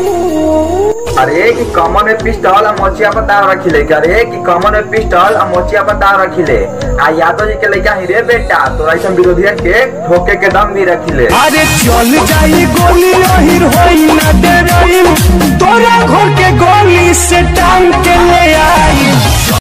अरे की कमर में पिस्टल और मोचिया पर दाव रखिले। अरे की कमर में पिस्टल और मोचिया पर दाव रखिले। आ यादव जी के लड़का ही रे बेटा तोरा ऐसा विरोधिया के ठोके के दम भी रखिले। अरे चल जाई गोली ओहिर होई ना डरई तोरा घर के गोली से टांग के ले आई।